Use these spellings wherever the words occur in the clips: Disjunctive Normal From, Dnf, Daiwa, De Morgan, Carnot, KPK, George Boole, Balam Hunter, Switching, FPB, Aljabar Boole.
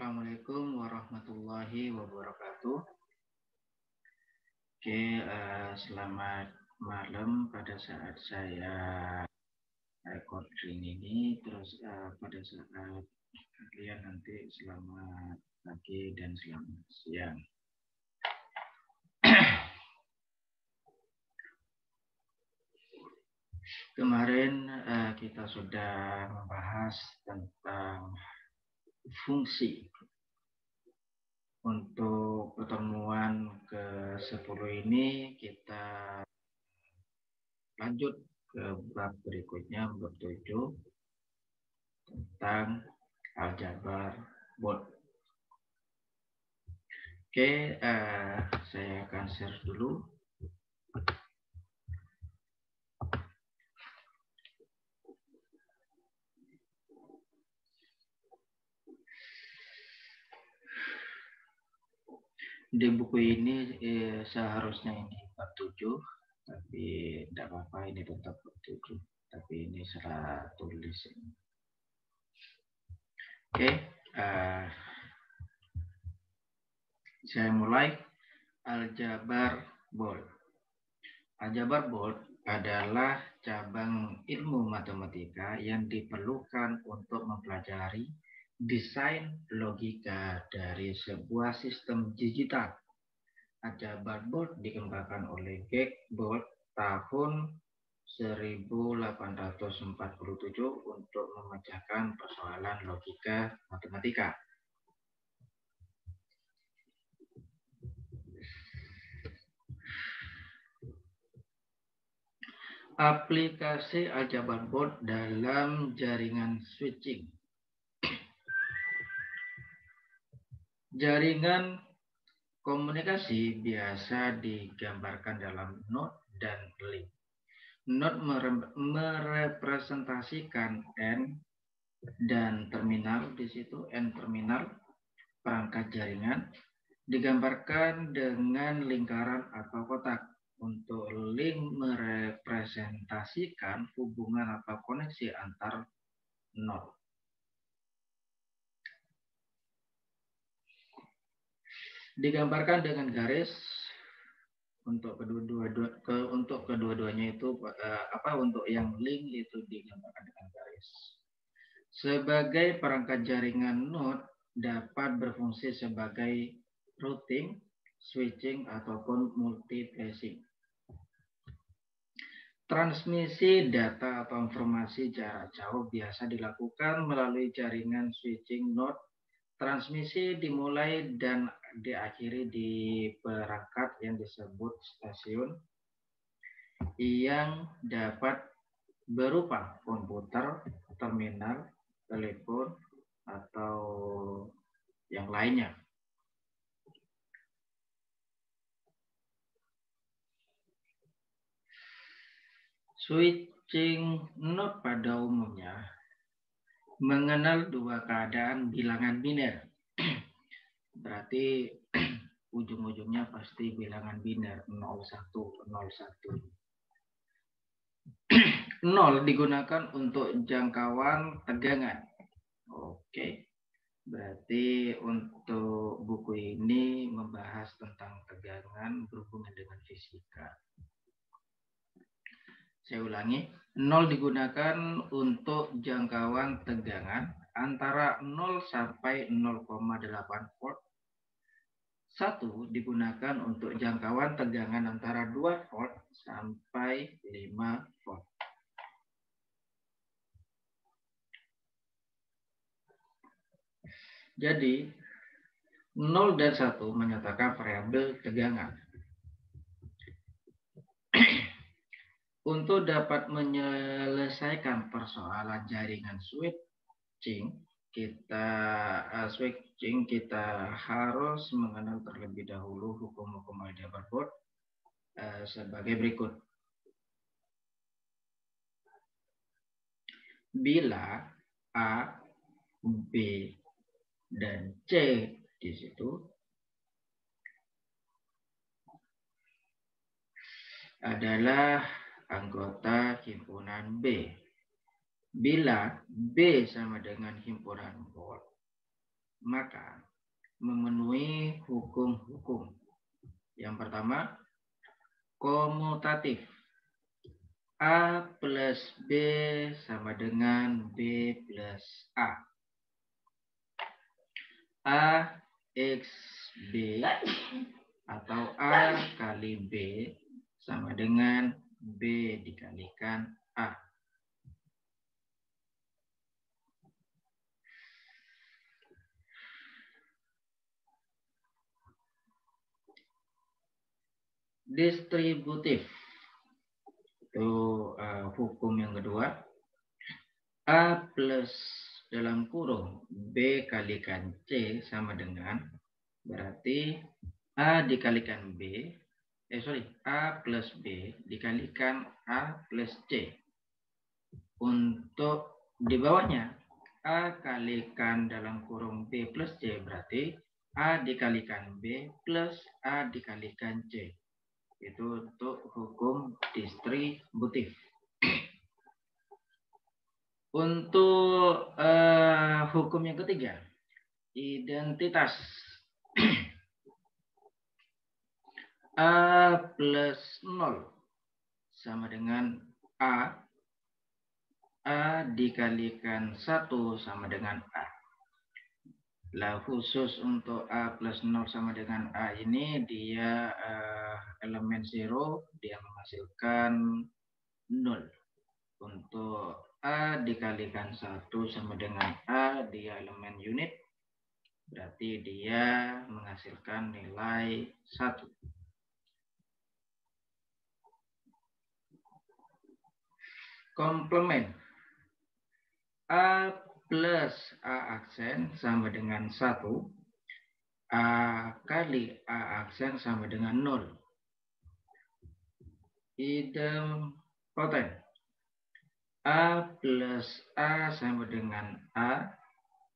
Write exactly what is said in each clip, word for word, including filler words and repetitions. Assalamualaikum warahmatullahi wabarakatuh. Oke, uh, selamat malam. Pada saat saya recording ini, terus uh, pada saat kalian nanti selamat pagi dan selamat siang. Kemarin uh, kita sudah membahas tentang fungsi. Untuk pertemuan ke sepuluh ini kita lanjut ke bab berikutnya, bab tujuh, tentang aljabar Boole. Oke, uh, saya akan share dulu. Di buku ini eh, seharusnya ini bab tujuh, tapi tidak apa-apa, ini tetap bab tujuh, tapi ini salah tulis. Oke, uh, saya mulai. Aljabar Boole. Aljabar Boole adalah cabang ilmu matematika yang diperlukan untuk mempelajari desain logika dari sebuah sistem digital. Aljabar Boole dikembangkan oleh George Boole tahun seribu delapan ratus empat puluh tujuh untuk memecahkan persoalan logika matematika. Aplikasi aljabar Boole dalam jaringan switching. Jaringan komunikasi biasa digambarkan dalam node dan link. Node merepresentasikan N dan terminal, di situ N terminal perangkat jaringan digambarkan dengan lingkaran atau kotak. Untuk link merepresentasikan hubungan atau koneksi antar node. Digambarkan dengan garis untuk kedua-duanya ke, untuk kedua-duanya itu apa untuk yang link itu digambarkan dengan garis. Sebagai perangkat jaringan node dapat berfungsi sebagai routing, switching ataupun multiplexing. Transmisi data atau informasi jarak jauh biasa dilakukan melalui jaringan switching node. Transmisi dimulai dan diakhiri di perangkat yang disebut stasiun yang dapat berupa komputer, terminal, telepon, atau yang lainnya. Switching node pada umumnya mengenal dua keadaan bilangan biner. Berarti ujung-ujungnya pasti bilangan biner nol, satu, nol, satu. nol digunakan untuk jangkauan tegangan. Oke. Berarti untuk buku ini membahas tentang tegangan berhubungan dengan fisika. Saya ulangi, nol digunakan untuk jangkauan tegangan antara nol sampai nol koma delapan volt. satu digunakan untuk jangkauan tegangan antara dua volt sampai lima volt. Jadi, nol dan satu menyatakan variabel tegangan. Untuk dapat menyelesaikan persoalan jaringan switching, kita uh, switching kita harus mengenal terlebih dahulu hukum-hukum aljabar Boole uh, sebagai berikut. Bila A, B, dan C di situ adalah anggota himpunan B. Bila B sama dengan himpunan volt, maka memenuhi hukum-hukum. Yang pertama, komutatif. A plus B sama dengan B plus A. A X B atau A kali B sama dengan B dikalikan A. Distributif. Itu uh, hukum yang kedua. A plus dalam kurung B kalikan C sama dengan, berarti A dikalikan B, eh sorry, A plus B dikalikan A plus C. Untuk di bawahnya, A kalikan dalam kurung B plus C, berarti A dikalikan B plus A dikalikan C. Itu untuk hukum distributif. Untuk uh, hukum yang ketiga, identitas. A plus nol sama dengan A. A dikalikan satu sama dengan A. Lah khusus untuk A plus nol sama dengan A ini, dia uh, elemen zero, dia menghasilkan nol. Untuk A dikalikan satu sama dengan A, dia elemen unit, berarti dia menghasilkan nilai satu. Komplement. A plus A aksen sama dengan satu, A kali A aksen sama dengan nol. Idempoten. A plus A sama dengan A,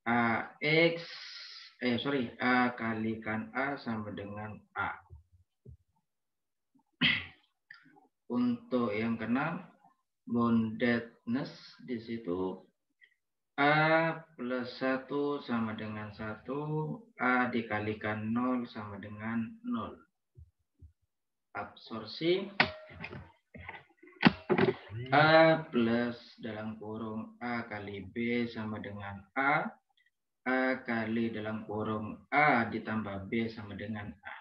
A X, eh sorry, A kalikan A sama dengan A. Untuk yang keenam, boundedness, di situ A plus satu sama dengan satu, A dikalikan nol sama dengan nol. Absorpsi. A plus dalam kurung A kali B sama dengan A, A kali dalam kurung A ditambah B sama dengan A.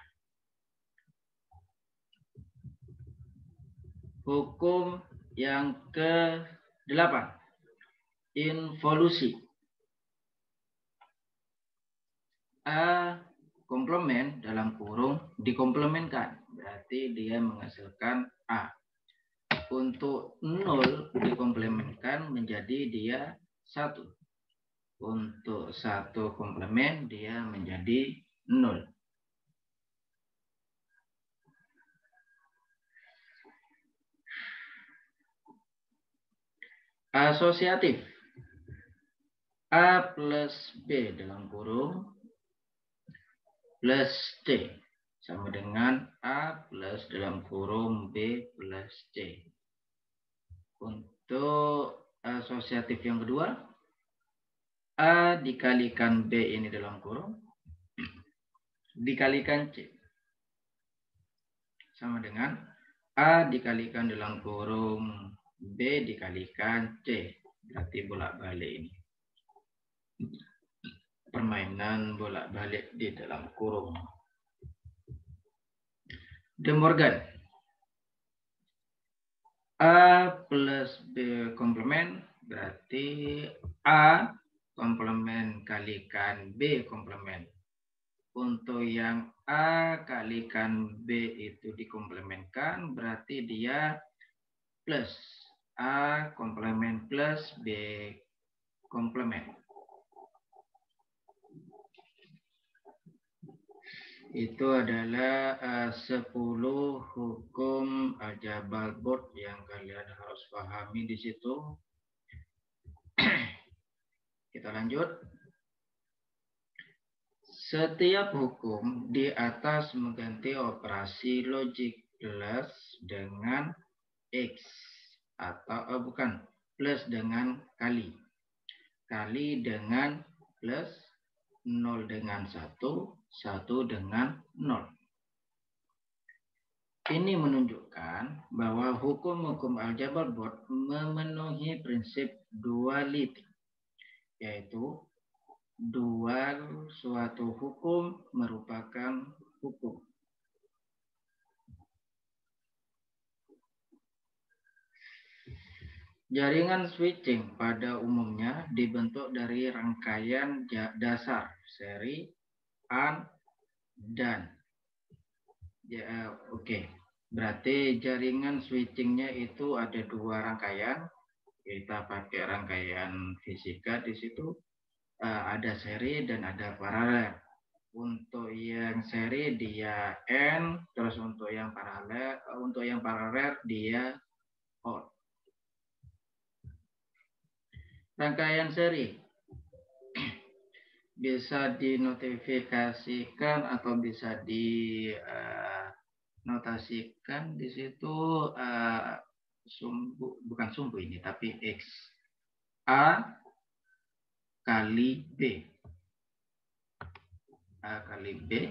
Hukum yang kedelapan, involusi. A komplement dalam kurung dikomplementkan, berarti dia menghasilkan A. Untuk nol dikomplementkan menjadi dia satu. Untuk satu komplement dia menjadi nol. Asosiatif. A plus B dalam kurung plus C sama dengan A plus dalam kurung B plus C. Untuk asosiatif yang kedua, A dikalikan B ini dalam kurung dikalikan C sama dengan A dikalikan dalam kurung B dikalikan C. Berarti bolak-balik ini. Permainan bolak-balik di dalam kurung. De Morgan. A plus B komplement, berarti A komplement kalikan B komplement. Untuk yang A kalikan B itu dikomplementkan, berarti dia plus A komplement plus B komplement. Itu adalah sepuluh hukum aljabar Boole yang kalian harus pahami di situ. Kita lanjut. Setiap hukum di atas mengganti operasi logik plus dengan X atau oh bukan, plus dengan kali. Kali dengan plus nol dengan satu, satu dengan nol. Ini menunjukkan bahwa hukum-hukum aljabar Boole memenuhi prinsip duality, yaitu dua suatu hukum merupakan hukum. Jaringan switching pada umumnya dibentuk dari rangkaian dasar seri, an, dan. Ya, oke, okay. Berarti jaringan switchingnya itu ada dua rangkaian. Kita pakai rangkaian fisika di situ, uh, ada seri dan ada paralel. Untuk yang seri dia N, terus untuk yang paralel, untuk yang paralel dia O. Rangkaian seri bisa dinotifikasikan atau bisa dinotasikan di situ uh, sumbu, bukan sumbu ini, tapi X. A kali B. A kali B.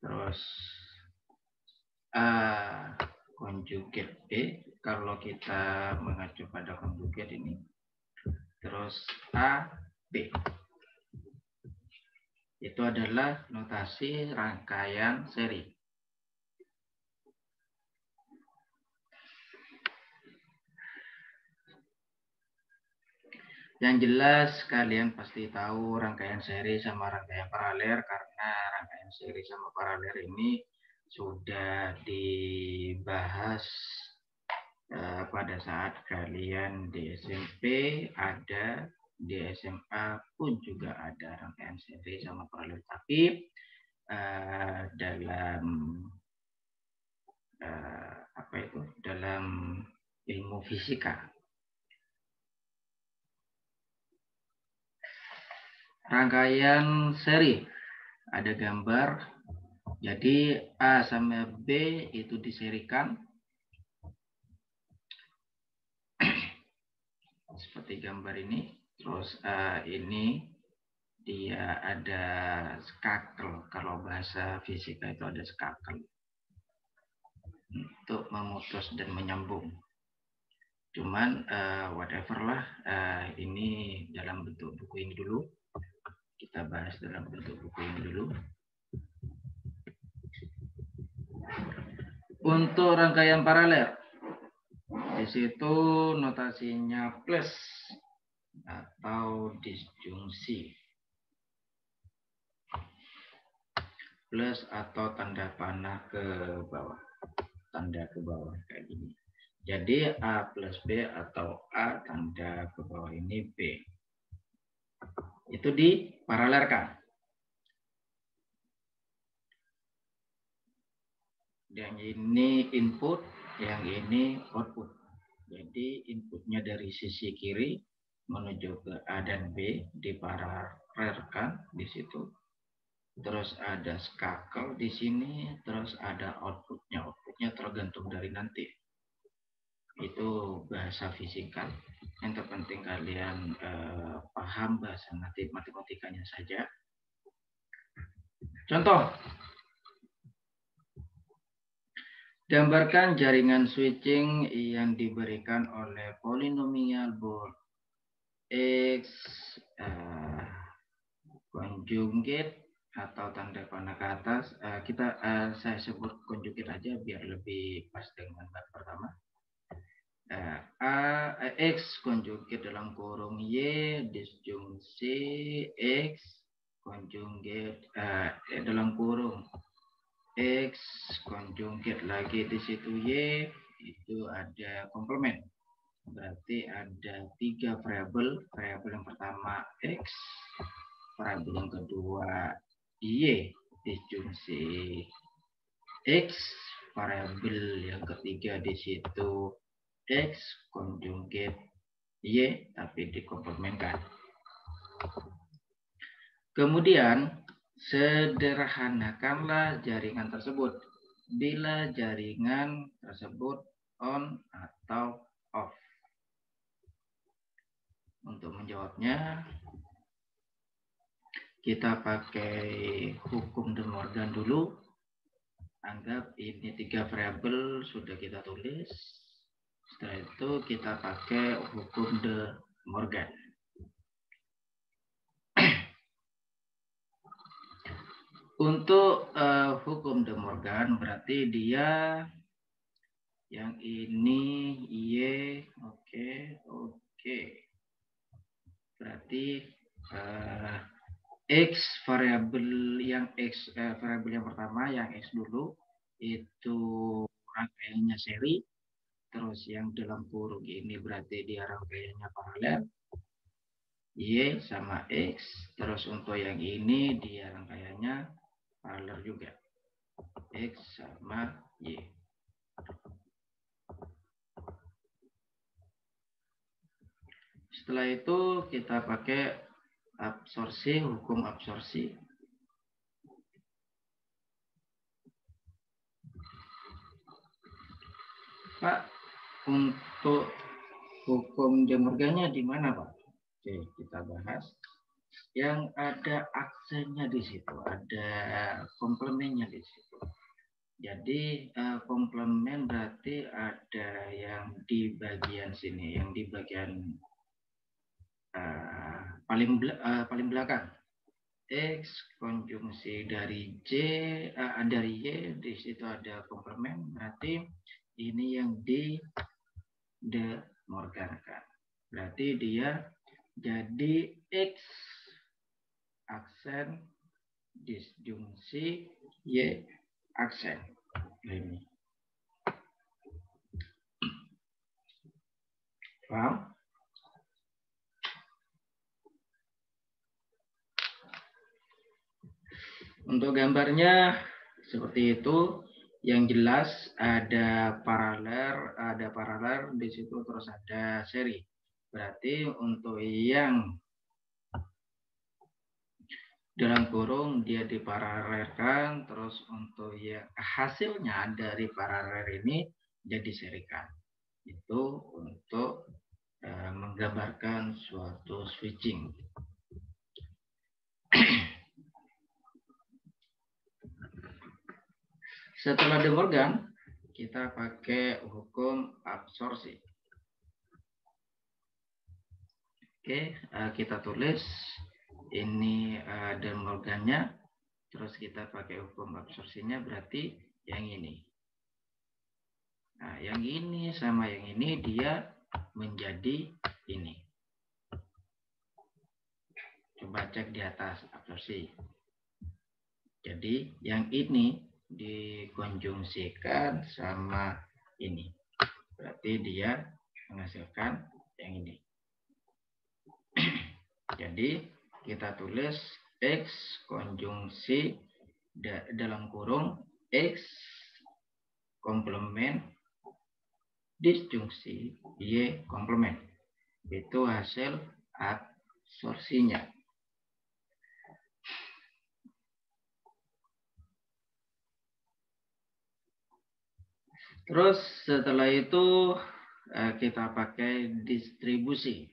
Terus uh, konjugat B. Kalau kita mengacu pada konjugat ini. Terus A, B. Itu adalah notasi rangkaian seri. Yang jelas kalian pasti tahu rangkaian seri sama rangkaian paralel, karena rangkaian seri sama paralel ini sudah dibahas eh, pada saat kalian di S M P ada. Di S M A pun juga ada rangkaian seri sama paralel, tapi uh, dalam uh, apa itu dalam ilmu fisika rangkaian seri ada gambar, jadi A sama B itu diserikan seperti gambar ini. Terus uh, ini dia ada skakel, kalau bahasa fisika itu ada skakel untuk memutus dan menyambung. Cuman uh, whatever lah, uh, ini dalam bentuk buku ini dulu. Kita bahas dalam bentuk buku ini dulu. Untuk rangkaian paralel, di situ notasinya plus atau disjungsi, plus atau tanda panah ke bawah, tanda ke bawah kayak gini. Jadi A plus B atau A tanda ke bawah ini B. Itu diparalelkan. Yang ini input, yang ini output. Jadi inputnya dari sisi kiri menuju ke A dan B, diparalelkan di situ. Terus ada skakel di sini, terus ada outputnya. Outputnya tergantung dari nanti. Itu bahasa fisika. Yang terpenting kalian eh, paham bahasa nanti matematikanya saja. Contoh. Gambarkan jaringan switching yang diberikan oleh polinomial Boole. X uh, konjugat atau tanda panah ke atas, uh, kita uh, saya sebut konjugat aja biar lebih pas dengan bab pertama. uh, A, uh, X konjugat dalam kurung Y disjungsi X konjugat uh, dalam kurung X konjugat lagi di situ Y, itu ada komplement. Berarti ada tiga variabel. Variabel yang pertama X, variabel yang kedua Y disjungsi X, variabel yang ketiga di situ X konjugat Y tapi dikomplementkan. Kemudian sederhanakanlah jaringan tersebut bila jaringan tersebut on atau off. Untuk menjawabnya, Kita pakai hukum De Morgan dulu. Anggap ini tiga variabel sudah kita tulis. Setelah itu kita pakai hukum De Morgan. Untuk uh, hukum De Morgan berarti dia yang ini Y, oke, okay, oke. Okay. Berarti uh, X variabel yang X eh, variabel yang pertama yang X dulu itu rangkaiannya seri, terus yang dalam kurung ini berarti dia rangkaiannya paralel Y sama X, terus untuk yang ini dia rangkaiannya paralel juga X sama Y. Setelah itu kita pakai absorpsi, hukum absorpsi. Pak, untuk hukum De Morgan-nya di mana, Pak? Oke, kita bahas. Yang ada aksennya di situ, ada komplemennya di situ. Jadi komplemen berarti ada yang di bagian sini, yang di bagian Uh, paling uh, paling belakang X konjungsi dari J uh, dari Y, di situ ada komplemen, berarti ini yang di De Morgan kan, berarti dia jadi X aksen disjungsi Y aksen ini. Paham? Untuk gambarnya seperti itu, yang jelas ada paralel, ada paralel di situ, terus ada seri. Berarti untuk yang dalam kurung dia diparalelkan, terus untuk yang hasilnya dari paralel ini dia diserikan. Itu untuk uh, menggambarkan suatu switching. Setelah De Morgan, kita pakai hukum absorpsi. Oke, kita tulis ini De Morgan-nya, terus kita pakai hukum absorpsinya, berarti yang ini. Nah, yang ini sama yang ini dia menjadi ini. Coba cek di atas absorpsi. Jadi yang ini dikonjungsikan sama ini, berarti dia menghasilkan yang ini. Jadi kita tulis X konjungsi da dalam kurung X komplement disjungsi Y komplement, itu hasil absorpsinya. Terus setelah itu kita pakai distribusi.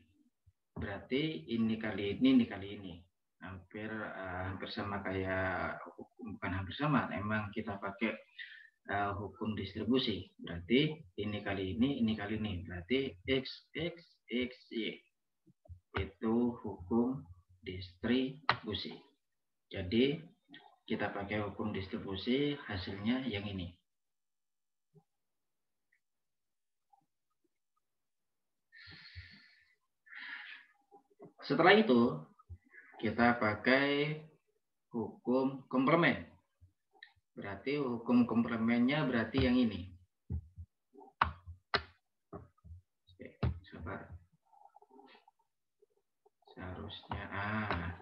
Berarti ini kali ini, ini kali ini. Hampir hampir sama kayak, bukan hampir sama, emang kita pakai uh, hukum distribusi. Berarti ini kali ini, ini kali ini. Berarti X, X, X, Y. Itu hukum distribusi. Jadi kita pakai hukum distribusi, hasilnya yang ini. Setelah itu, kita pakai hukum komplement. Berarti hukum komplementnya berarti yang ini. Oke, sabar. Seharusnya, ah,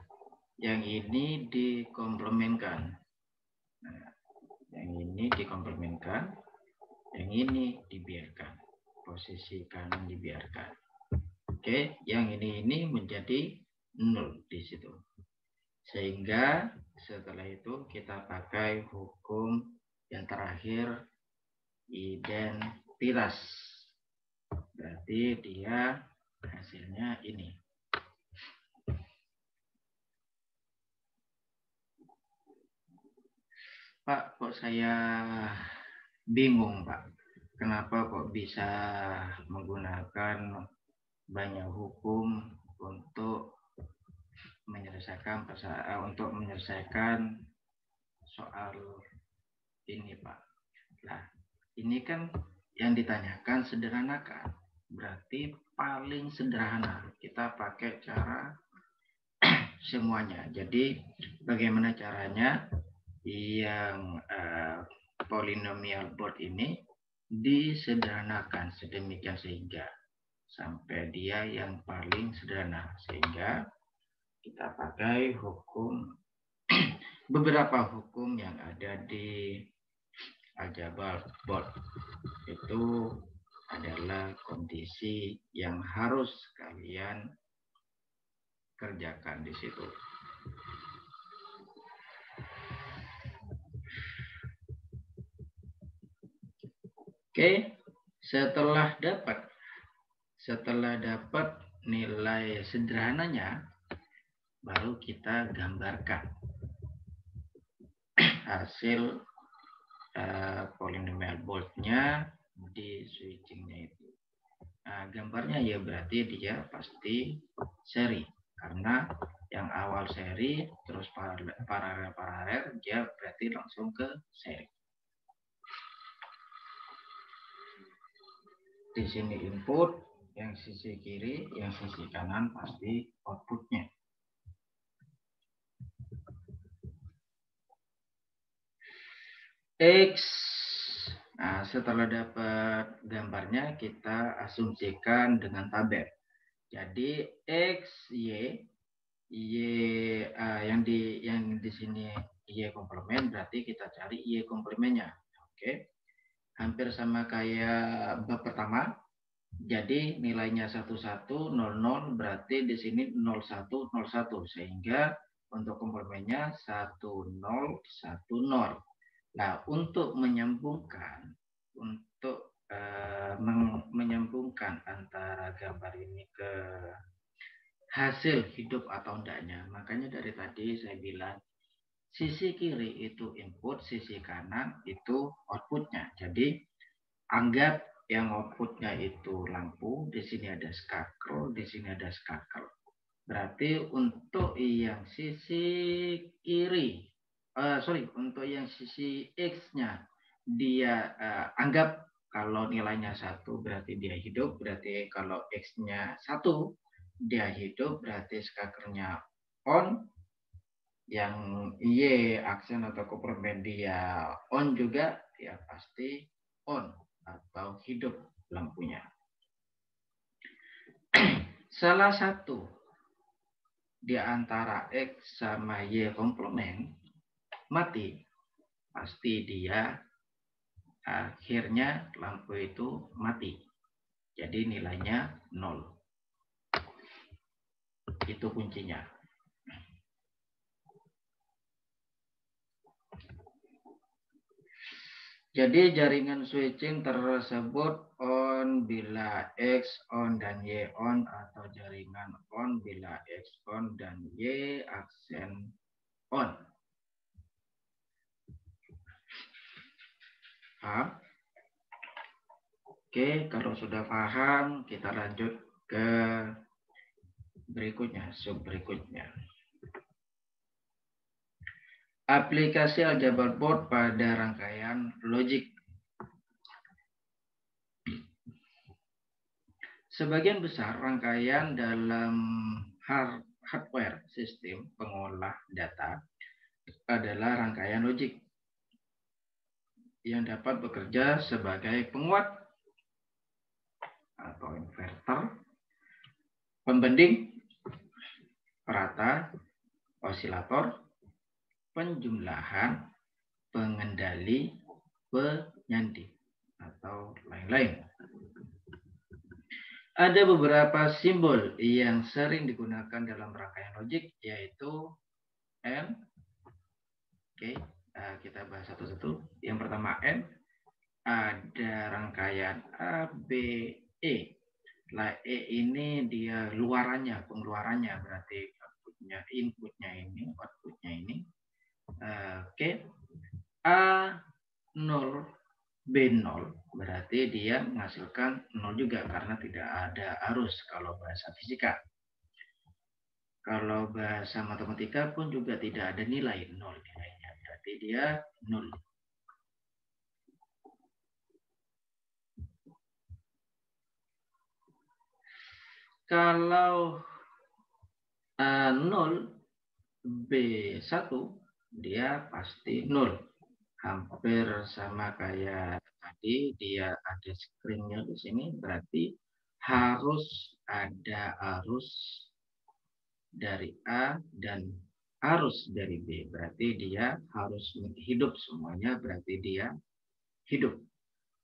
yang ini dikomplementkan. Nah, yang ini dikomplementkan, yang ini dibiarkan. Posisi kanan dibiarkan. Oke, yang ini ini menjadi nol di situ. Sehingga setelah itu kita pakai hukum yang terakhir, identitas. Berarti dia hasilnya ini. Pak, kok saya bingung, Pak. Kenapa kok bisa menggunakan banyak hukum untuk menyelesaikan untuk menyelesaikan soal ini, Pak? Nah, ini kan yang ditanyakan sederhanakan. Berarti paling sederhana kita pakai cara semuanya. Jadi bagaimana caranya yang uh, polinomial board ini disederhanakan sedemikian sehingga sampai dia yang paling sederhana, sehingga kita pakai hukum beberapa hukum yang ada di aljabar board. Itu adalah kondisi yang harus kalian kerjakan di situ. Oke, setelah dapat setelah dapat nilai sederhananya, baru kita gambarkan hasil uh, polinomial board-nya di switching-nya itu. Nah, gambarnya ya berarti dia pasti seri, karena yang awal seri terus paralel-paralel, dia berarti langsung ke seri. Di sini input, yang sisi kiri, yang sisi kanan pasti outputnya. X. Nah, setelah dapat gambarnya, kita asumsikan dengan tabel. Jadi X, Y, Y uh, yang di yang di sini Y komplement, berarti kita cari Y komplementnya. Oke. Okay. Hampir sama kayak bab pertama. Jadi nilainya sebelas, nol nol, berarti di sini nol satu, nol satu, sehingga untuk komplementnya satu nol, satu nol. Nah, untuk menyambungkan untuk uh, menyambungkan antara gambar ini ke hasil hidup atau tidaknya, makanya dari tadi saya bilang sisi kiri itu input, sisi kanan itu outputnya. Jadi anggap yang outputnya itu lampu, di sini ada skakel, di sini ada skakel. Berarti untuk yang sisi kiri, uh, sorry, untuk yang sisi X-nya, dia uh, anggap kalau nilainya satu berarti dia hidup, berarti kalau X-nya satu dia hidup, berarti skakernya on. Yang Y aksen atau komplemen dia on juga, ya pasti on atau hidup lampunya. Salah satu di antara X sama Y komplemen mati, pasti dia akhirnya lampu itu mati. Jadi nilainya nol. Itu kuncinya. Jadi jaringan switching tersebut on bila X on dan Y on, atau jaringan on bila X on dan Y aksen on. Paham? Oke, kalau sudah paham kita lanjut ke berikutnya, sub berikutnya. Aplikasi aljabar board pada rangkaian logik. Sebagian besar rangkaian dalam hardware sistem pengolah data adalah rangkaian logik yang dapat bekerja sebagai penguat atau inverter, pembanding, perata, osilator, penjumlahan, pengendali, penyandi, atau lain-lain. Ada beberapa simbol yang sering digunakan dalam rangkaian logik, yaitu N. Oke, kita bahas satu-satu. Yang pertama N, ada rangkaian A, B, E. Nah, E ini dia luarannya, pengeluarannya, berarti outputnya, inputnya ini, outputnya ini. Oke, okay. A nol B nol, berarti dia menghasilkan nol juga karena tidak ada arus kalau bahasa fisika. Kalau bahasa matematika pun juga tidak ada nilai, nol nilainya, berarti dia nol. Kalau uh, nol B satu dia pasti nol. Hampir sama kayak tadi, dia ada screennya di sini, berarti harus ada arus dari A dan arus dari B. Berarti dia harus hidup semuanya, berarti dia hidup.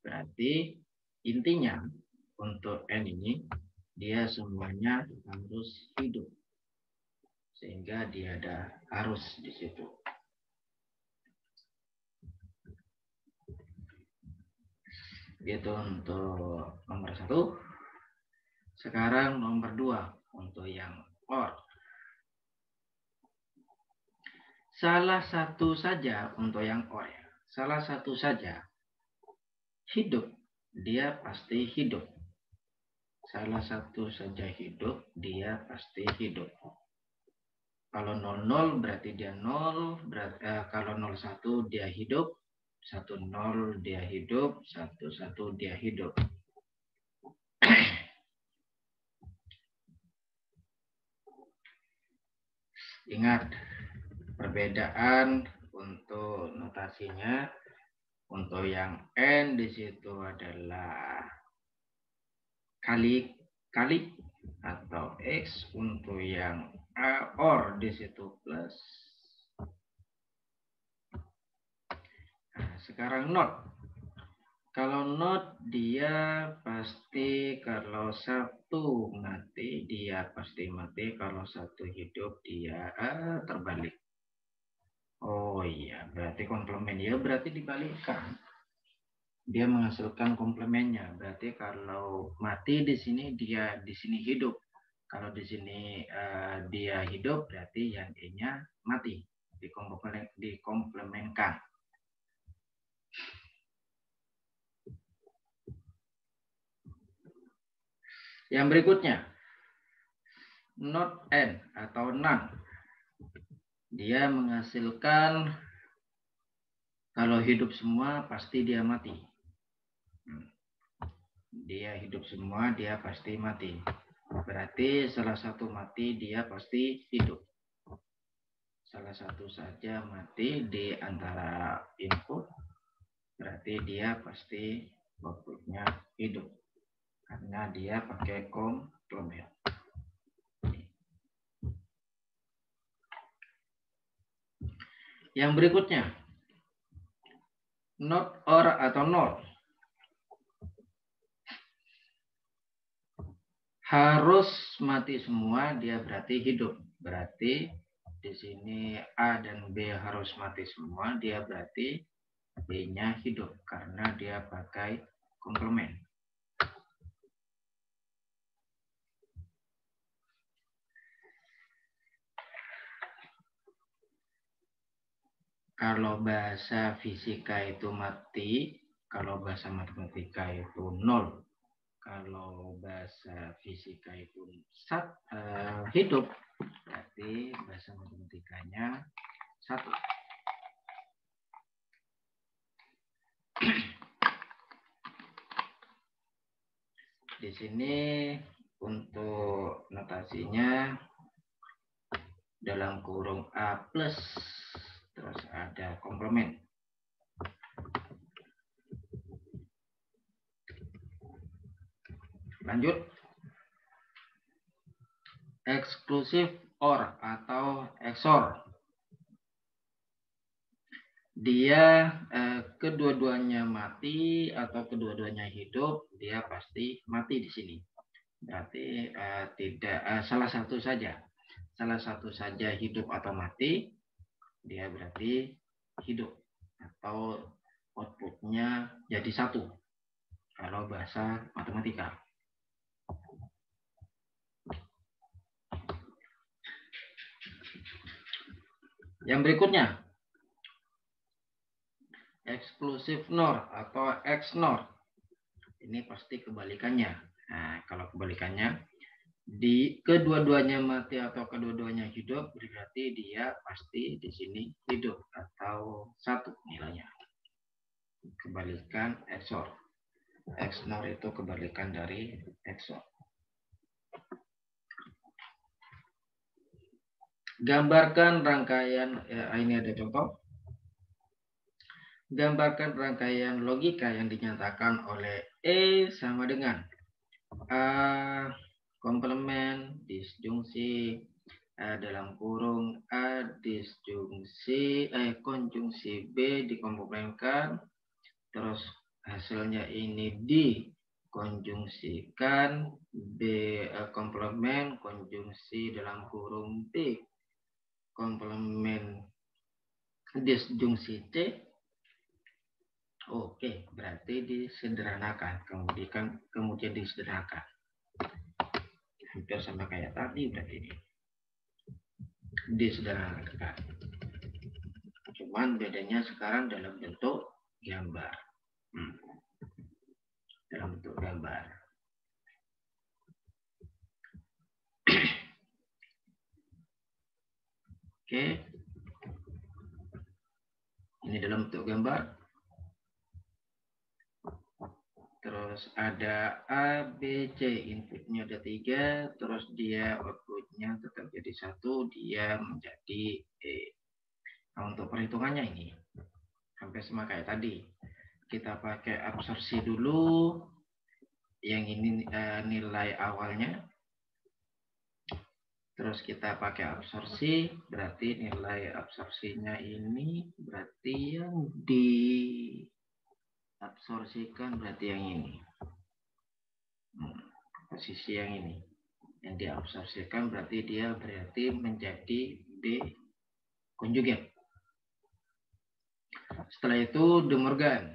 Berarti intinya untuk N ini, dia semuanya harus hidup, sehingga dia ada arus di situ. Itu untuk nomor satu. Sekarang nomor dua untuk yang or. Salah satu saja untuk yang or ya. Salah satu saja hidup, dia pasti hidup. Salah satu saja hidup, dia pasti hidup. Kalau nol nol berarti dia nol, berarti, eh, kalau nol satu dia hidup, satu nol dia hidup, satu satu dia hidup. Ingat perbedaan untuk notasinya. Untuk yang N di situ adalah kali-kali atau X, untuk yang A or di situ plus. Nah, sekarang not. Kalau not dia pasti, kalau satu mati dia pasti mati, kalau satu hidup dia ah, terbalik. Oh iya, berarti komplemen ya, berarti dibalikkan. Dia menghasilkan komplemennya. Berarti kalau mati di sini, dia di sini hidup. Kalau di sini uh, dia hidup, berarti yang E-nya mati. Dikomplemen, dikomplemenkan. Yang berikutnya, not N atau none. Dia menghasilkan, kalau hidup semua pasti dia mati. Dia hidup semua, dia pasti mati. Berarti salah satu mati, dia pasti hidup. Salah satu saja mati di antara input, berarti dia pasti outputnya hidup. Karena dia pakai komplemen. Yang berikutnya, not or atau nor. Harus mati semua, dia berarti hidup. Berarti di sini A dan B harus mati semua, dia berarti B-nya hidup karena dia pakai komplemen. Kalau bahasa fisika itu mati, kalau bahasa matematika itu nol. Kalau bahasa fisika itu sat, uh, hidup, berarti bahasa matematikanya satu. Di sini untuk notasinya dalam kurung A plus, terus ada komplemen. Lanjut, eksklusif or atau X O R. Dia eh, kedua-duanya mati atau kedua-duanya hidup, dia pasti mati di sini. Berarti eh, tidak eh, salah satu saja, salah satu saja hidup atau mati, dia berarti hidup atau outputnya jadi satu. Kalau bahasa matematika. Yang berikutnya, eksklusif N O R atau X N O R. Ini pasti kebalikannya. Nah, kalau kebalikannya, di kedua-duanya mati atau kedua-duanya hidup, berarti dia pasti di sini hidup atau satu nilainya. Kebalikan X O R. X N O R itu kebalikan dari X O R. Gambarkan rangkaian, ya ini ada contoh. Gambarkan rangkaian logika yang dinyatakan oleh E sama dengan A, komplement, disjungsi, A dalam kurung A disjungsi, eh, konjungsi B dikomplemenkan, terus hasilnya ini dikonjungsikan, B eh, komplement, konjungsi dalam kurung B, komplement, disjungsi C. Oke, berarti disederhanakan, kemudian kemudian disederhanakan. Hampir sama kayak tadi berarti ini. Disederhanakan. Cuman bedanya sekarang dalam bentuk gambar. Hmm. Dalam bentuk gambar. Oke. Ini dalam bentuk gambar. Terus ada A, B, C, inputnya ada tiga, terus dia outputnya tetap jadi satu, dia menjadi E. Nah, untuk perhitungannya ini hampir sama kayak tadi. Kita pakai absorpsi dulu, yang ini eh, nilai awalnya. Terus kita pakai absorpsi, berarti nilai absorpsinya ini berarti yang di absorpsikan berarti yang ini, hmm, posisi yang ini yang diabsorpsikan berarti dia berarti menjadi B konjugat. Setelah itu De Morgan,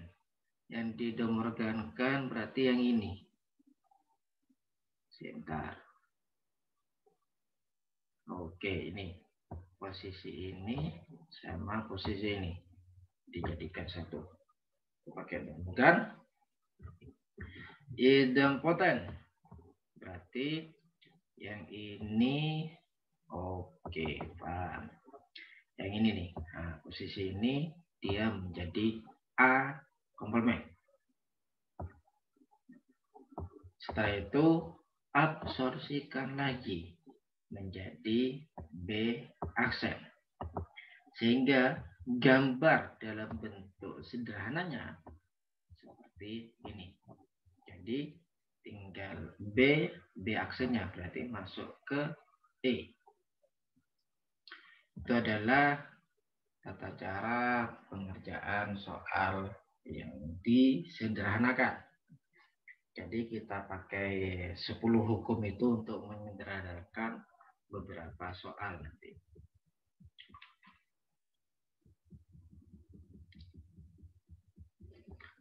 yang di De Morgankan berarti yang ini. Sebentar. Oke, ini posisi ini sama posisi ini dijadikan satu. Pakai bukan idempoten berarti yang ini. Oke, paham yang ini nih. Nah, posisi ini dia menjadi A komplement. Setelah itu absorpsikan lagi menjadi B aksen, sehingga gambar dalam bentuk sederhananya seperti ini. Jadi tinggal B, B aksennya berarti masuk ke E. Itu adalah tata cara pengerjaan soal yang disederhanakan. Jadi kita pakai sepuluh hukum itu untuk menyederhanakan beberapa soal nanti.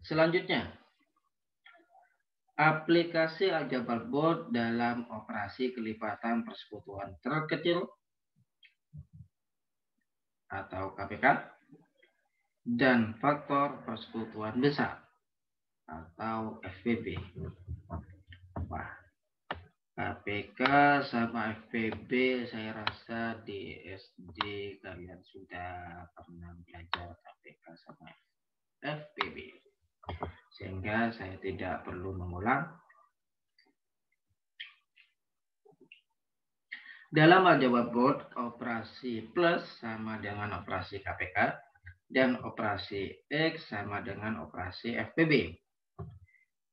Selanjutnya, aplikasi aljabar Boole dalam operasi kelipatan persekutuan terkecil atau K P K dan faktor persekutuan besar atau F P B. Wah, K P K sama F P B saya rasa di S D kalian sudah pernah belajar K P K sama F P B. Sehingga saya tidak perlu mengulang. Dalam aljabar Boole, operasi plus sama dengan operasi K P K dan operasi X sama dengan operasi F P B.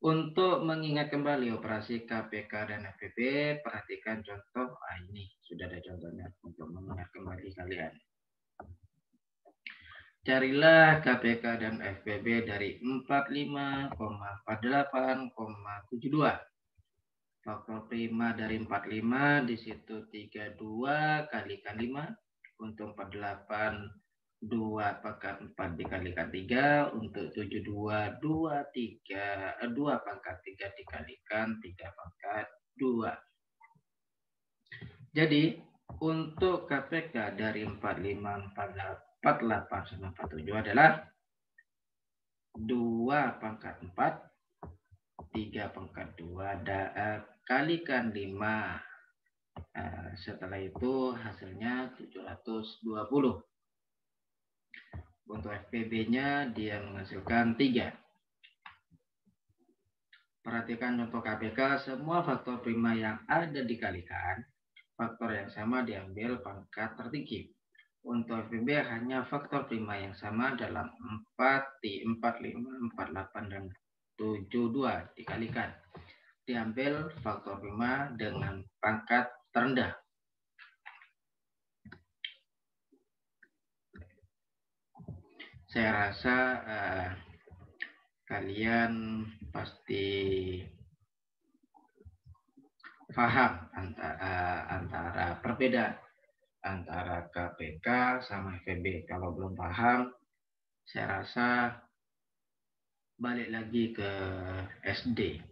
Untuk mengingat kembali operasi K P K dan F P B, perhatikan contoh. Ah, ini sudah ada contohnya untuk mengingat kembali kalian. Carilah K P K dan F P B dari empat puluh lima, empat puluh delapan, tujuh puluh dua. Faktor prima dari empat puluh lima, di situ tiga puluh dua kalikan lima. Untuk empat puluh delapan, dua pangkat empat dikalikan tiga. Untuk tujuh puluh dua, dua, tiga, dua pangkat tiga dikalikan tiga pangkat dua. Jadi, untuk K P K dari empat puluh lima, empat puluh delapan, empat puluh delapan sama empat puluh tujuh adalah dua pangkat empat, tiga pangkat dua, da, kalikan lima. Nah, setelah itu hasilnya tujuh ratus dua puluh. Untuk F P B-nya dia menghasilkan tiga. Perhatikan contoh K P K, semua faktor prima yang ada dikalikan, faktor yang sama diambil pangkat tertinggi. Untuk F P B hanya faktor prima yang sama dalam empat, empat puluh lima, empat puluh delapan, dan tujuh puluh dua dikalikan, diambil faktor prima dengan pangkat terendah. Saya rasa uh, kalian pasti paham antara, uh, antara perbedaan antara K P K sama F P B. Kalau belum paham, saya rasa balik lagi ke S D,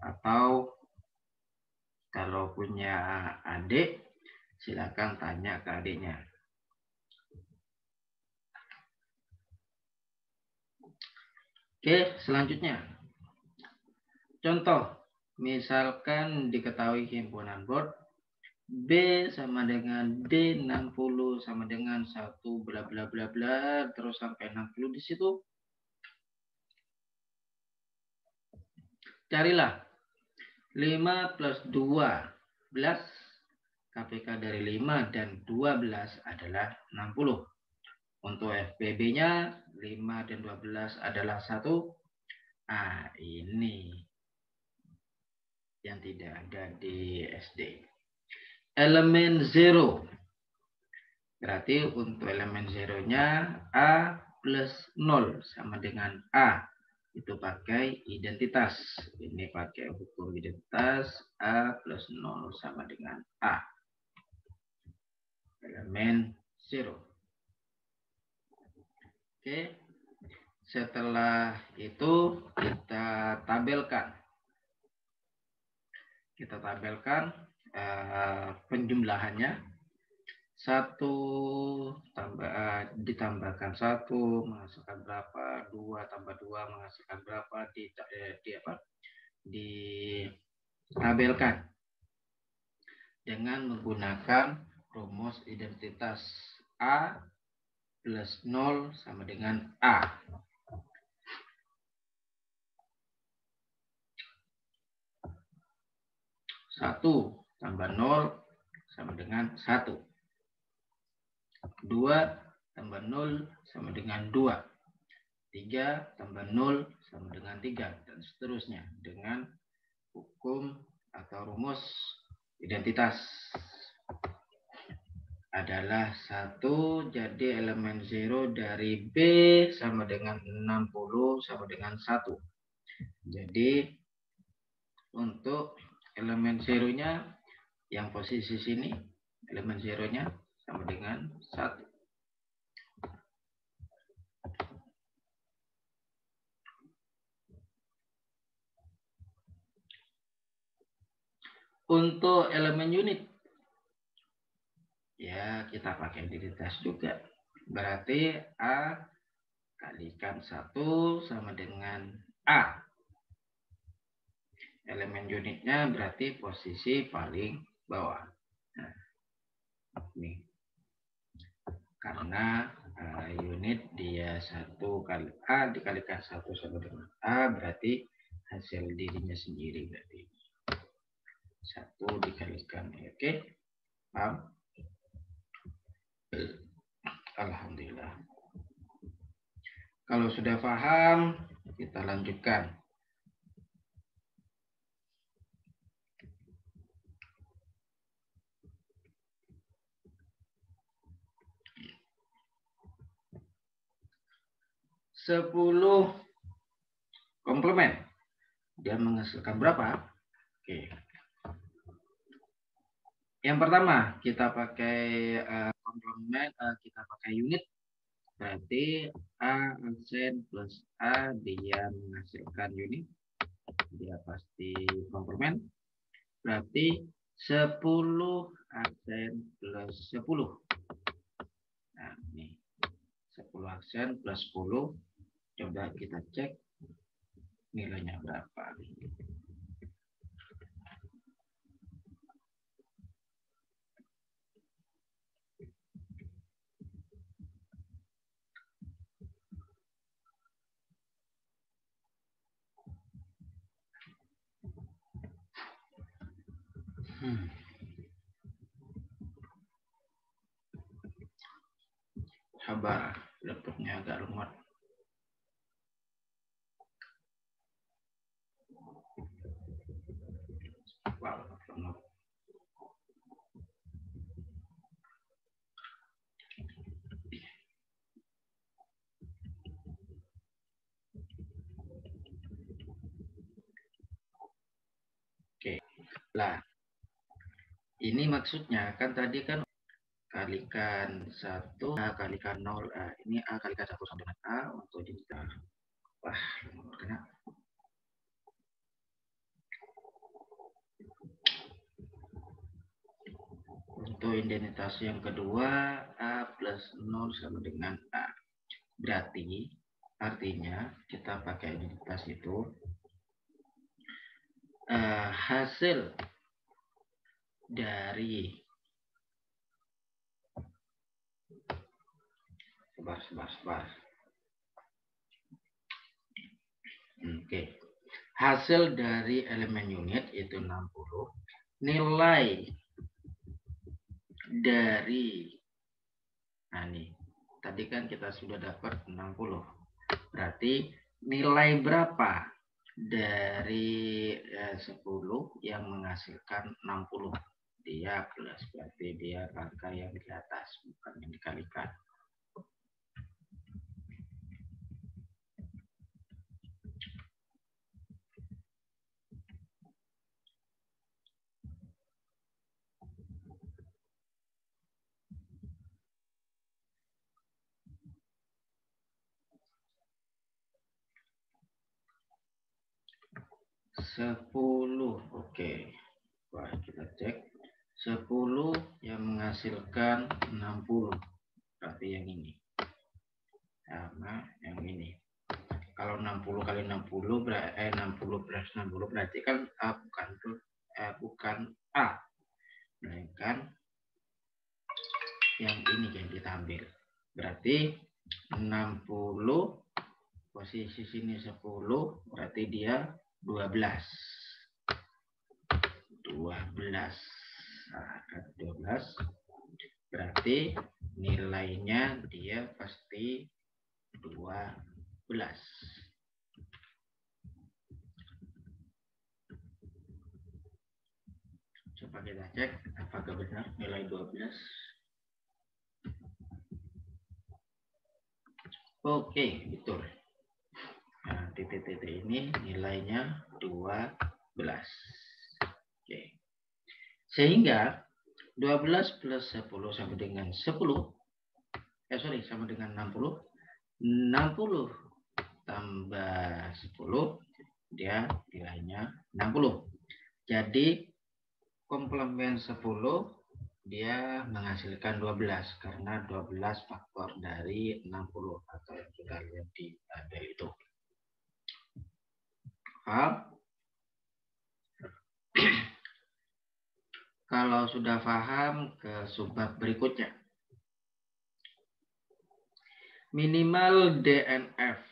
atau kalau punya adik silakan tanya ke adiknya. Oke, selanjutnya contoh, misalkan diketahui himpunan board B sama dengan D enam puluh sama dengan satu bla bla bla bla terus sampai enam puluh. Di situ carilah lima plus dua belas, K P K dari lima dan dua belas adalah enam puluh. Untuk F P B-nya lima dan dua belas adalah satu. Nah, ini yang tidak ada di S D. Elemen nol. Berarti untuk elemen nol-nya A plus nol sama dengan A. Itu pakai identitas. Ini pakai hukum identitas. A plus nol sama dengan A. Elemen nol. Oke. Setelah itu kita tabelkan. Kita tabelkan uh, penjumlahannya. satu tambah, ditambahkan satu menghasilkan berapa, dua tambah dua menghasilkan berapa, di, eh, di apa, ditabelkan dengan menggunakan rumus identitas A plus nol sama dengan A. Satu tambah nol sama dengan satu. dua tambah nol sama dengan dua. tiga tambah nol sama dengan tiga. Dan seterusnya dengan hukum atau rumus identitas. Adalah satu. Jadi elemen nol dari B sama dengan enam puluh sama dengan satu. Jadi untuk elemen nol-nya yang posisi sini, elemen nol-nya sama dengan satu. Untuk elemen unit, ya kita pakai identitas juga. Berarti A kalikan satu sama dengan A. Elemen unitnya berarti posisi paling bawah. Nah, ini. Karena uh, unit dia satu kali A dikalikan satu sama dengan A, berarti hasil dirinya sendiri, berarti satu dikalikan. Oke, paham? Alhamdulillah. Kalau sudah paham, kita lanjutkan. sepuluh komplement. Dia menghasilkan berapa? Oke. Yang pertama, kita pakai uh, komplement, uh, kita pakai unit. Berarti A absen plus A, dia menghasilkan unit. Dia pasti komplement. Berarti sepuluh absen plus sepuluh. Nah, ini sepuluh absen plus sepuluh. Coba kita cek nilainya berapa. Hmm. Sabar, laptopnya agak lemot. Wow, lemot. Oke, lah. Ini maksudnya kan tadi kan kalikan satu A kalikan nol A. Ini A kalikan satu sama dengan A untuk digital. Wah, kena. Untuk identitas yang kedua, A plus nol sama dengan A. Berarti, artinya kita pakai identitas itu uh, hasil dari sebar sebar sebar oke okay. Hasil dari elemen unit itu enam puluh, nilai dari nah nih tadi kan kita sudah dapat enam puluh, berarti nilai berapa dari eh, sepuluh yang menghasilkan enam puluh. Dia plus, berarti dia angka yang di atas, bukan yang dikalikan. sepuluh, oke. Wah, kita cek. sepuluh yang menghasilkan enam puluh, berarti yang ini sama yang ini. Kalau enam puluh kali enam puluh berarti eh, enam puluh plus enam puluh berarti kan A bukan eh, bukan A, melainkan yang ini yang kita ambil. Berarti enam puluh posisi sini sepuluh, berarti dia dua belas dua belas. Nah, dua belas berarti nilainya dia pasti dua belas. Coba kita cek apakah benar nilai dua belas. Oke, betul. Nah, titik-titik ini nilainya dua belas. Oke. Sehingga dua belas plus sepuluh sama dengan sepuluh, eh sorry, sama dengan enam puluh, enam puluh tambah sepuluh, dia nilainya enam puluh. Jadi, komplemen sepuluh, dia menghasilkan dua belas, karena dua belas faktor dari enam puluh, atau yang kita lihat di tabel itu. Hal? Kalau sudah paham, ke subbab berikutnya. Minimal D N F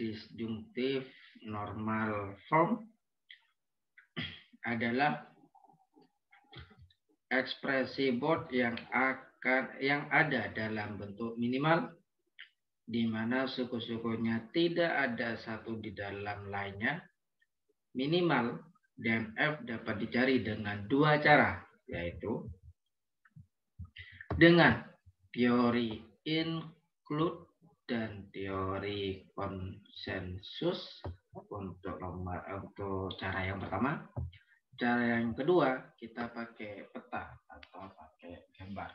disjungtif normal form adalah ekspresi board yang akan yang ada dalam bentuk minimal di mana suku-sukunya tidak ada satu di dalam lainnya. Minimal D N F dapat dicari dengan dua cara, yaitu dengan teori include dan teori konsensus untuk, nomor, untuk cara yang pertama. Cara yang kedua, kita pakai peta atau pakai gambar.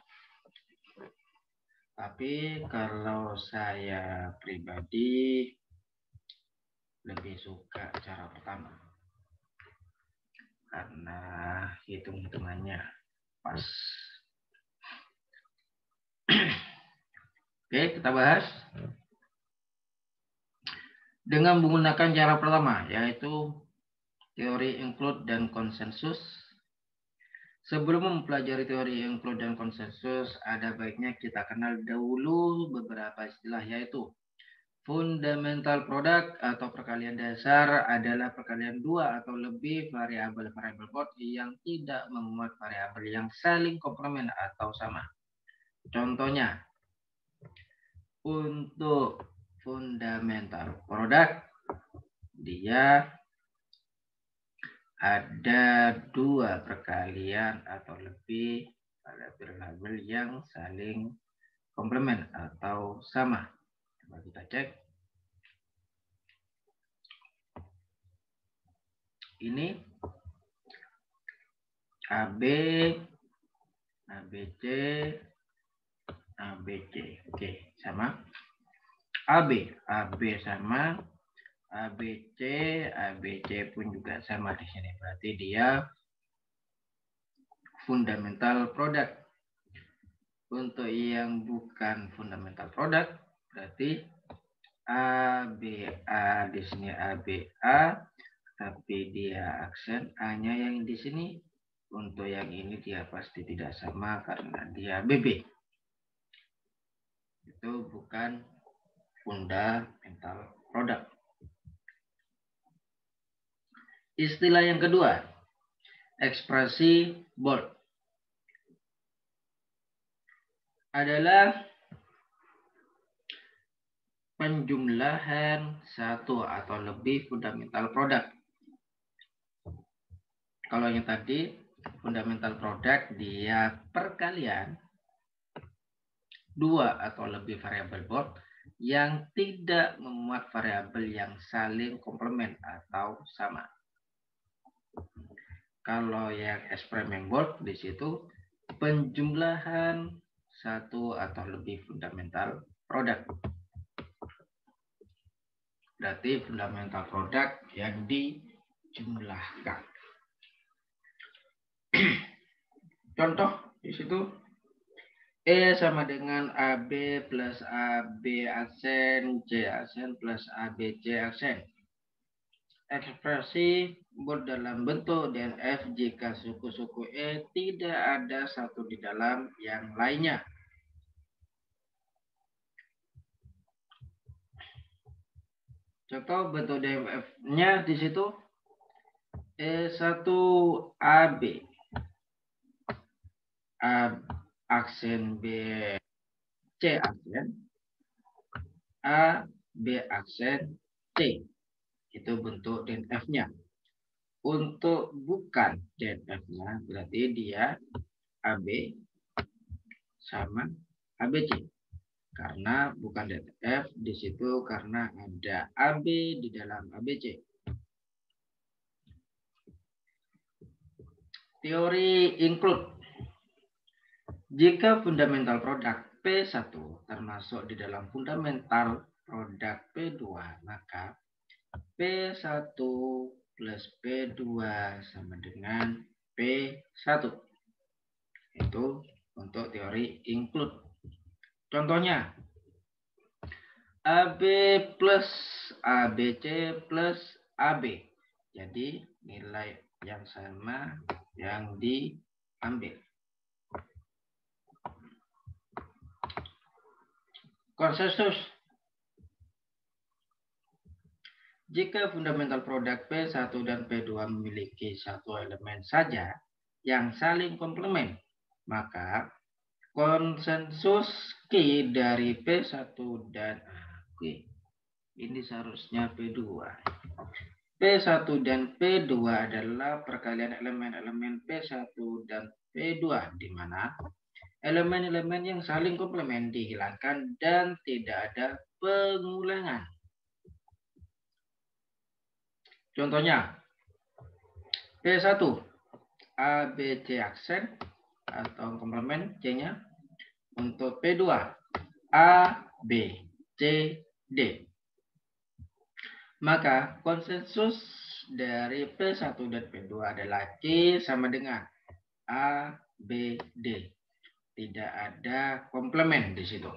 Tapi kalau saya pribadi lebih suka cara pertama, karena hitung-hitungannya pas. Oke, kita bahas. dengan menggunakan cara pertama, yaitu teori include dan konsensus. Sebelum mempelajari teori include dan konsensus, ada baiknya kita kenal dahulu beberapa istilah, yaitu fundamental product atau perkalian dasar adalah perkalian dua atau lebih variabel-variabel code yang tidak memuat variabel yang saling komplement atau sama. Contohnya, untuk fundamental product, dia ada dua perkalian atau lebih variabel yang saling komplement atau sama. Coba kita cek. Ini A B, A B C, A B C. Oke, sama. AB, AB sama, ABC, ABC pun juga sama di sini. Berarti dia fundamental product. Untuk yang bukan fundamental product, berarti A B A di sini A B A, tapi dia aksen A-nya yang di sini. Untuk yang ini dia pasti tidak sama karena dia B B. Itu bukan fundamental product. Istilah yang kedua, ekspresi bold, adalah penjumlahan satu atau lebih fundamental product. Kalau yang tadi fundamental product dia perkalian dua atau lebih variabel bold yang tidak memuat variabel yang saling komplement atau sama. Kalau yang eksperimen bold di situ penjumlahan satu atau lebih fundamental product. Berarti fundamental product yang dijumlahkan. Contoh di situ. E sama dengan A B plus A B aksen, C aksen plus A B C aksen. Ekspresi bold dalam bentuk D N F jika suku-suku E tidak ada satu di dalam yang lainnya. Contoh bentuk D N F-nya di situ E satu A B. A B aksen B, C aksen A, B aksen C. Itu bentuk D N F-nya. Untuk bukan D N F-nya berarti dia A B sama A B C. Karena bukan D N F di situ karena ada A B di dalam A B C. Teori include. Jika fundamental product P satu termasuk di dalam fundamental product P dua, maka P satu plus P dua sama dengan P satu. Itu untuk teori include. Contohnya, A B plus A B C plus A B. Jadi nilai yang sama yang diambil. Konsensus. Jika fundamental product P satu dan P dua memiliki satu elemen saja yang saling komplement, maka konsensus Q dari P satu dan Q. Ini seharusnya P dua. P satu dan P dua adalah perkalian elemen-elemen P satu dan P dua, di mana elemen-elemen yang saling komplement dihilangkan dan tidak ada pengulangan. Contohnya, P satu, A B C aksen atau komplement C-nya. Untuk P dua, A B C D. Maka konsensus dari P satu dan P dua adalah C sama dengan A B D. Tidak ada komplement di situ.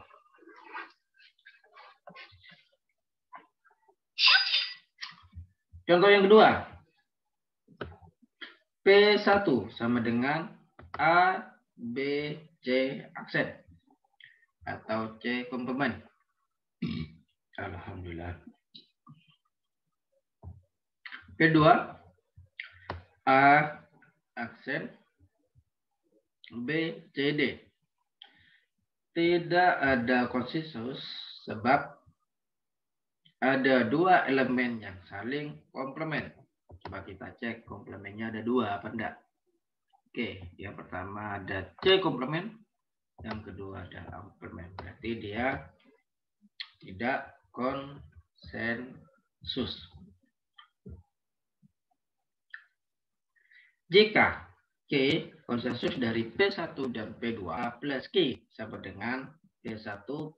Contoh yang kedua, P satu sama dengan A, B, C aksen atau C komplement. Alhamdulillah. Kedua, A aksen, B, C, D. Tidak ada konsensus sebab ada dua elemen yang saling komplement. Coba kita cek komplementnya ada dua apa enggak. Oke, yang pertama ada C komplement, yang kedua ada A komplement. Berarti dia tidak konsensus. Jika K konsensus dari P satu dan P dua plus K sama dengan P satu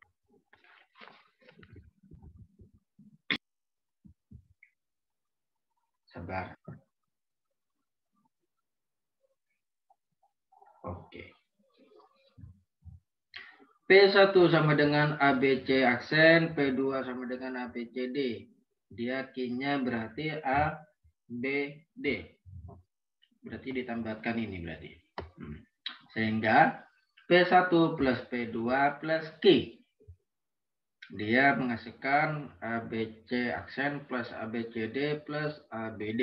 sabar. Oke. P satu sama dengan A B C aksen, P dua sama dengan A B C D. Dia K-nya berarti A B D. Berarti ditambahkan ini berarti. Hmm. Sehingga P satu plus P dua plus K. Dia menghasilkan A B C aksen plus A B C D plus A B D.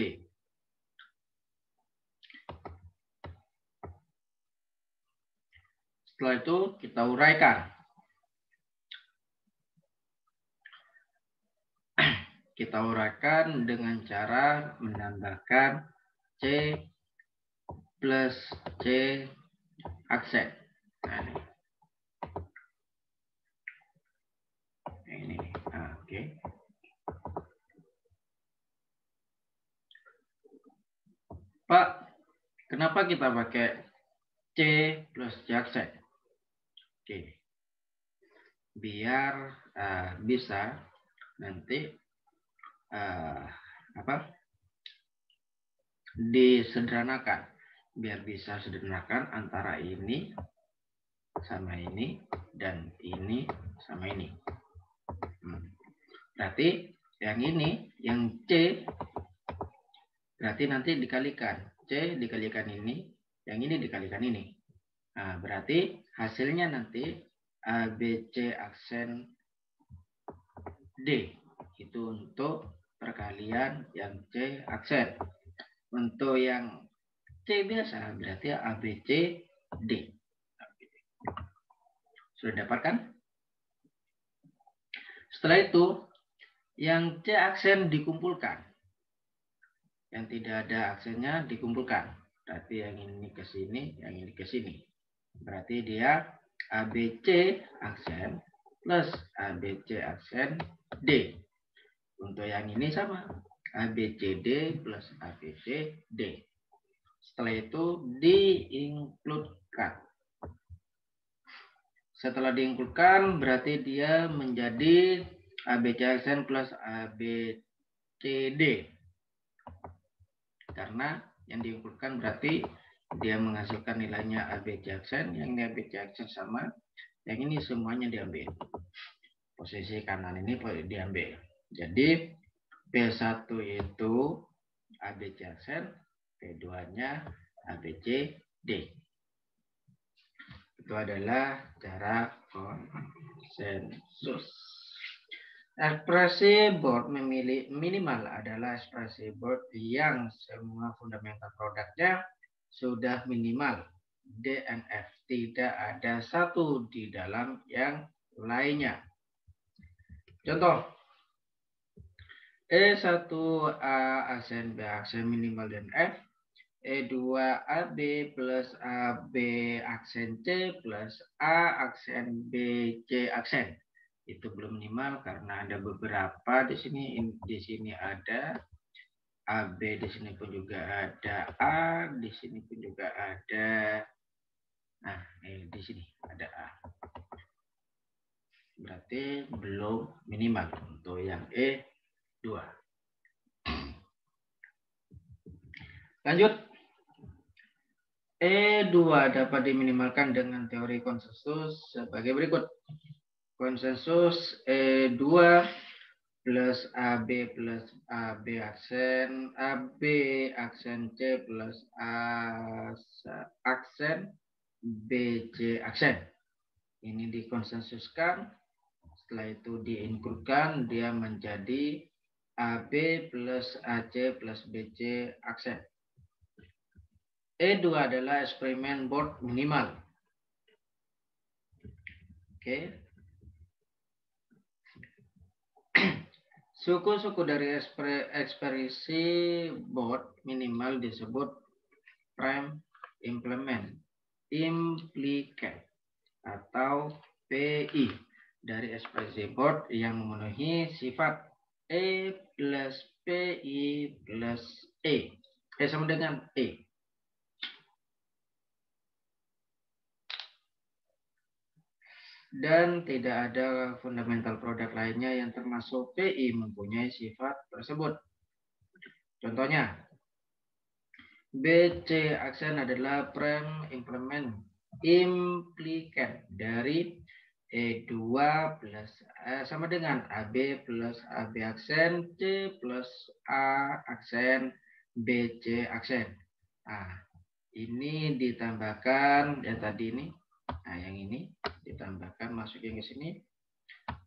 Setelah itu kita uraikan. Kita uraikan dengan cara menambahkan C plus C aksen. Nah, ini ah, oke okay. Pak, kenapa kita pakai C plus C aksen? Oke okay. Biar uh, bisa nanti uh, apa disederhanakan, biar bisa sederhanakan antara ini sama ini dan ini sama ini. Berarti yang ini, yang C, berarti nanti dikalikan. C dikalikan ini, yang ini dikalikan ini. Nah, berarti hasilnya nanti A, B, C aksen D. Itu untuk perkalian yang C aksen. Untuk yang C biasa berarti A, B, C, D. Sudah dapatkan? Setelah itu, yang C aksen dikumpulkan. Yang tidak ada aksennya dikumpulkan. Berarti yang ini ke sini, yang ini ke sini. Berarti dia A B C aksen plus A B C aksen D. Untuk yang ini sama. A B C D plus A B C D. Setelah itu diinkludkan. Setelah diinkludkan, berarti dia menjadi A B C aksen plus A B C D. Karena yang diinkludkan berarti dia menghasilkan nilainya A B C aksen, yang ini A B C aksen sama, yang ini semuanya diambil. Posisi kanan ini diambil. Jadi P satu itu A B C aksen, P dua-nya A B C D. Itu adalah cara konsensus. Ekspresi board memilih minimal adalah ekspresi board yang semua fundamental produknya sudah minimal. D N F, tidak ada satu di dalam yang lainnya. Contoh, E satu A aksen B aksen minimal dan F. E dua A B plus A B aksen C plus A aksen B C aksen. Itu belum minimal karena ada beberapa di sini. Di sini ada A B, di sini pun juga ada A, di sini pun juga ada. Nah, eh, di sini ada A. Berarti belum minimal untuk yang E dua. Lanjut. E dua dapat diminimalkan dengan teori konsensus sebagai berikut. Konsensus E dua plus A B plus A B aksen A B aksen C plus A aksen B C aksen. Ini dikonsensuskan, setelah itu diinkrutkan, dia menjadi A B plus A C plus B C aksen. E dua adalah eksperimen board minimal. Oke. Suku-suku dari ekspresi board minimal disebut prime implement, implicat, atau P I dari ekspresi board yang memenuhi sifat E plus P I plus E. E sama dengan E. Dan tidak ada fundamental produk lainnya yang termasuk P I mempunyai sifat tersebut. Contohnya, B C aksen adalah prime implement implikat dari E dua plus eh, sama dengan A B plus A B aksen C plus A aksen B C aksen. Nah, ini ditambahkan yang tadi ini. Nah, yang ini ditambahkan, masukin ke sini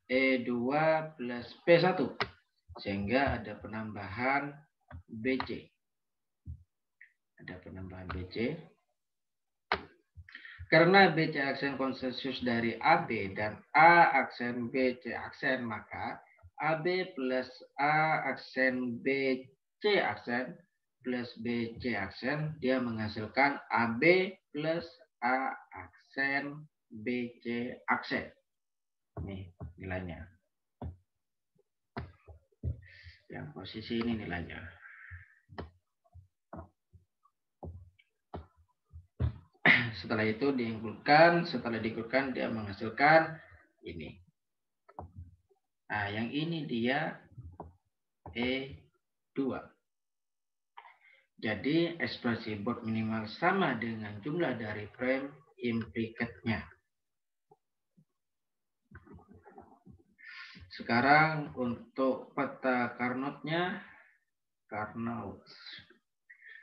E dua plus P satu sehingga ada penambahan B C. Ada penambahan B C. Karena B C aksen konsensus dari A B dan A aksen B C aksen, maka A B plus A aksen B C aksen plus B C aksen dia menghasilkan A B plus A aksen B C aksen. Nih nilainya. Yang posisi ini nilainya. Setelah itu diinkrutkan, setelah diinkrutkan dia menghasilkan ini. Nah, yang ini dia E dua. Jadi ekspresi board minimal sama dengan jumlah dari prime implikatnya. Sekarang untuk peta Carnotnya, Carnot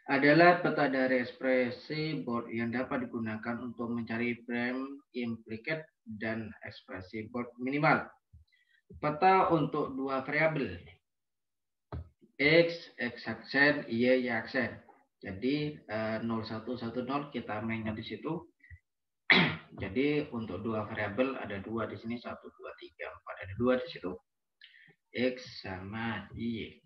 adalah peta dari ekspresi board yang dapat digunakan untuk mencari prime implikat dan ekspresi board minimal. Peta untuk dua variabel x, x aksen, y, y aksen. Jadi nol satu satu nol kita mainnya di situ. Jadi untuk dua variabel ada dua di sini, satu dua tiga empat, ada dua di situ, x sama y.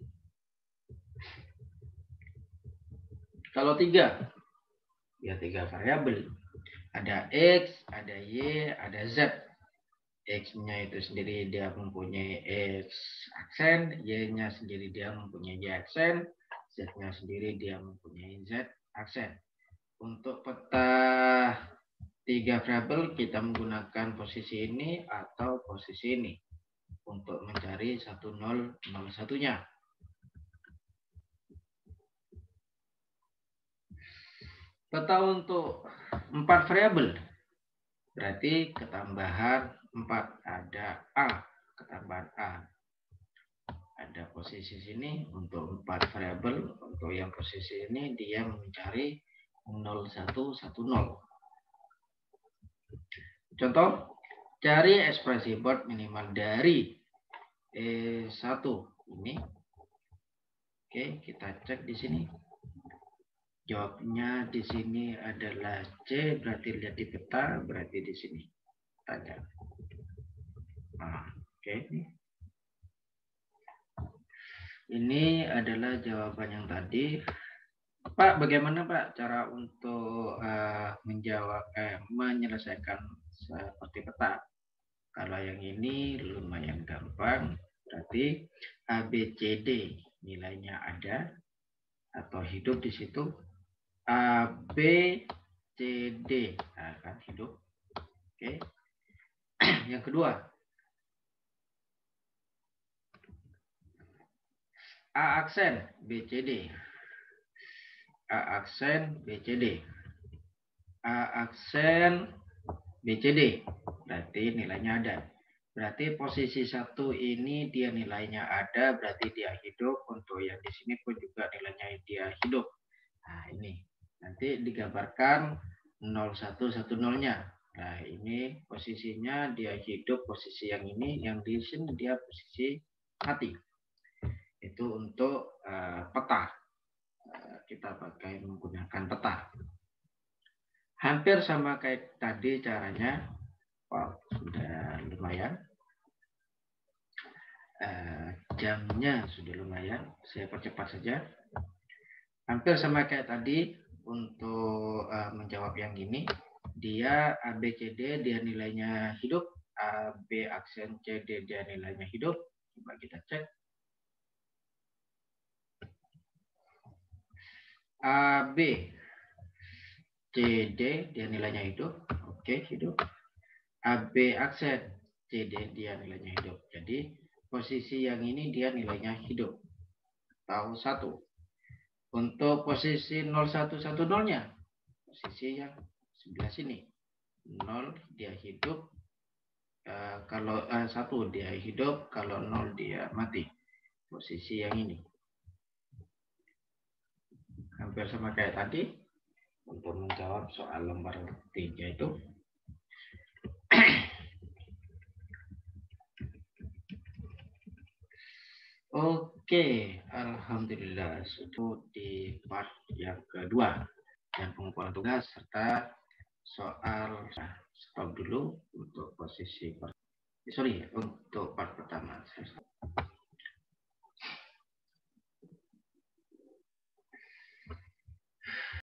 Kalau tiga, ya tiga variabel, ada x, ada y, ada z. X-nya itu sendiri dia mempunyai x aksen, y-nya sendiri dia mempunyai y aksen, z-nya sendiri dia mempunyai z aksen. Untuk peta tiga variabel kita menggunakan posisi ini atau posisi ini untuk mencari satu nol nol satu-nya. Peta untuk empat variabel berarti ketambahan empat, ada A, ketambahan A. Ada posisi sini untuk empat variabel, untuk yang posisi ini dia mencari nol satu satu nol. Contoh, cari ekspresi board minimal dari E satu ini. Oke, kita cek di sini. Jawabnya di sini adalah C, berarti lihat di peta, berarti di sini. Tanya. Nah, oke. Ini adalah jawaban yang tadi. Pak, bagaimana Pak cara untuk uh, menjawab eh, menyelesaikan seperti peta? Kalau yang ini lumayan gampang, berarti A B C D nilainya ada atau hidup di situ. A B C D akan hidup. Oke. Yang kedua, A aksen B C D. A aksen B C D. A aksen B C D. Berarti nilainya ada. Berarti posisi satu ini dia nilainya ada, berarti dia hidup. Untuk yang di sini pun juga nilainya dia hidup. Nah, ini nanti digambarkan nol satu satu nol-nya. Nah, ini posisinya dia hidup, posisi yang ini, yang di sini dia posisi mati. Itu untuk uh, peta. Uh, kita pakai menggunakan peta. Hampir sama kayak tadi caranya. Wow, sudah lumayan. Uh, jamnya sudah lumayan. Saya percepat saja. Hampir sama kayak tadi untuk uh, menjawab yang ini. Dia A B C D dia nilainya hidup. A B aksen C D dia nilainya hidup. Coba kita cek. A B C D dia nilainya hidup. Oke, hidup. A B aksen C D dia nilainya hidup. Jadi posisi yang ini dia nilainya hidup. Tahu satu. Untuk posisi nol satu satu nol-nya, posisi yang sebelah sini. nol dia hidup. Eh, kalau eh, satu dia hidup, kalau nol dia mati. Posisi yang ini. Hampir sama kayak tadi untuk menjawab soal lembar tiga itu. Oke, alhamdulillah sudah di part yang kedua dan pengumpulan tugas serta soal. Stop dulu untuk posisi part. Sorry, untuk part pertama.